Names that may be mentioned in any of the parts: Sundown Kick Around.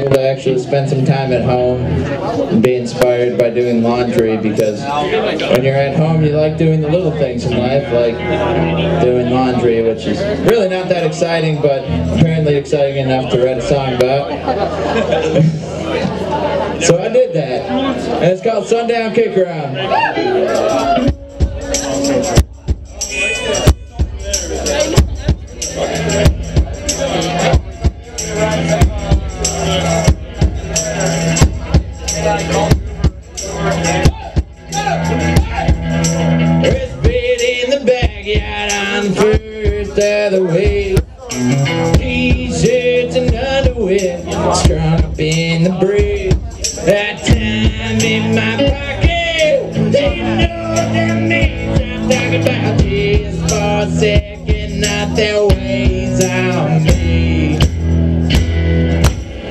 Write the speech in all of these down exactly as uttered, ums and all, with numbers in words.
able to actually spend some time at home and be inspired by doing laundry, because when you're at home you like doing the little things in life, like doing laundry, which is really not that exciting, but apparently exciting enough to write a song about. So I did that, and it's called Sundown Kick Around. T-shirts and underwear, strung in the bridge. That time in my pocket, they know that means I'm talking about this for a second, not their ways on me.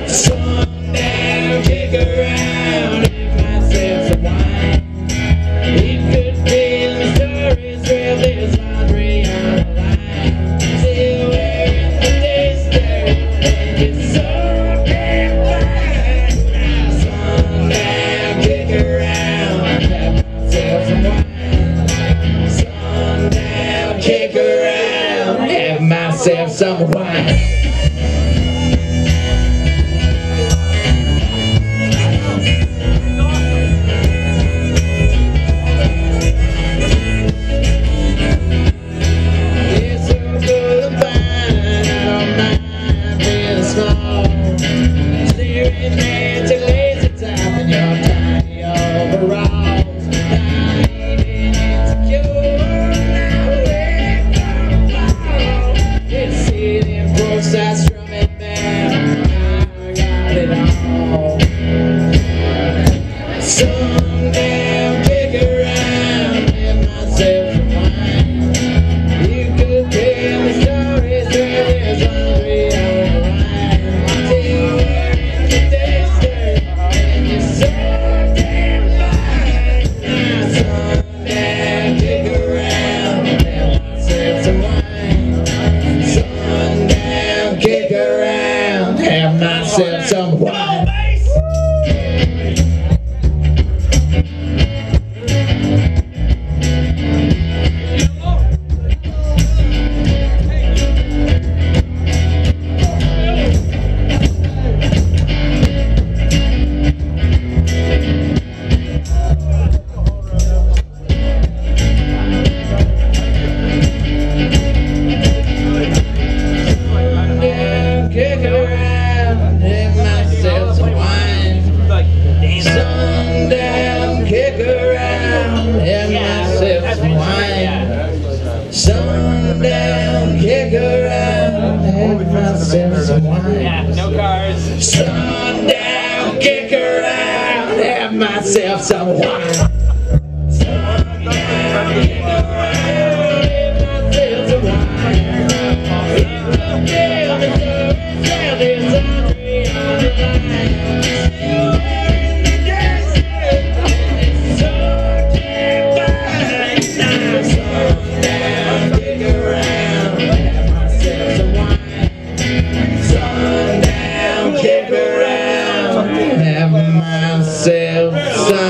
Sundown kick around, have myself a wine. It could be Missouri, where there's laundry on the line. Have some wine. Myself some wine. Sundown, kick around, have myself some wine. Yeah, no cars. Sundown, kick around, have myself some wine. Have myself some